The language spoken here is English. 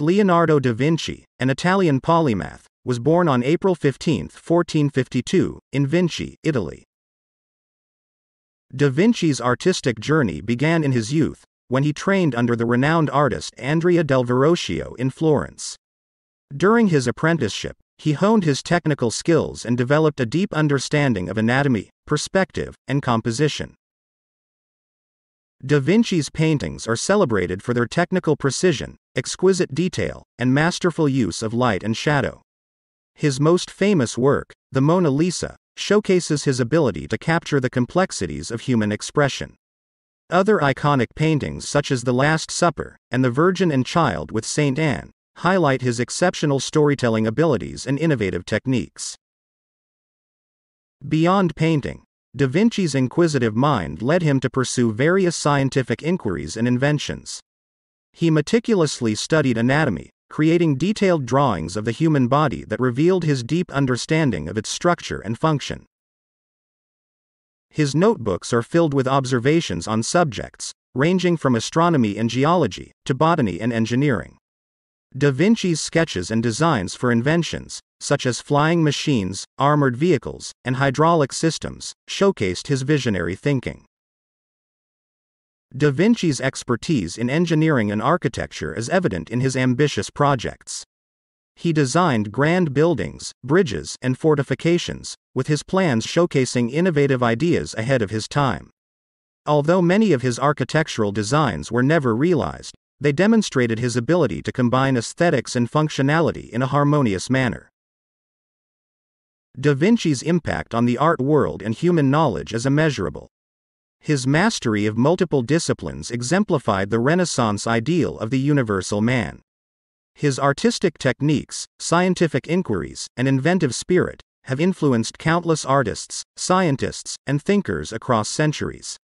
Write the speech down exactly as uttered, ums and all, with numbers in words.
Leonardo da Vinci, an Italian polymath, was born on April fifteenth, fourteen fifty-two, in Vinci, Italy. Da Vinci's artistic journey began in his youth, when he trained under the renowned artist Andrea del Verrocchio in Florence. During his apprenticeship, he honed his technical skills and developed a deep understanding of anatomy, perspective, and composition. Da Vinci's paintings are celebrated for their technical precision, exquisite detail, and masterful use of light and shadow. His most famous work, the Mona Lisa, showcases his ability to capture the complexities of human expression. Other iconic paintings such as The Last Supper and The Virgin and Child with Saint Anne highlight his exceptional storytelling abilities and innovative techniques. Beyond painting, Da Vinci's inquisitive mind led him to pursue various scientific inquiries and inventions. He meticulously studied anatomy, creating detailed drawings of the human body that revealed his deep understanding of its structure and function. His notebooks are filled with observations on subjects ranging from astronomy and geology to botany and engineering. Da Vinci's sketches and designs for inventions, such as flying machines, armored vehicles, and hydraulic systems, showcased his visionary thinking. Da Vinci's expertise in engineering and architecture is evident in his ambitious projects. He designed grand buildings, bridges, and fortifications, with his plans showcasing innovative ideas ahead of his time. Although many of his architectural designs were never realized, they demonstrated his ability to combine aesthetics and functionality in a harmonious manner. Da Vinci's impact on the art world and human knowledge is immeasurable. His mastery of multiple disciplines exemplified the Renaissance ideal of the universal man. His artistic techniques, scientific inquiries, and inventive spirit have influenced countless artists, scientists, and thinkers across centuries.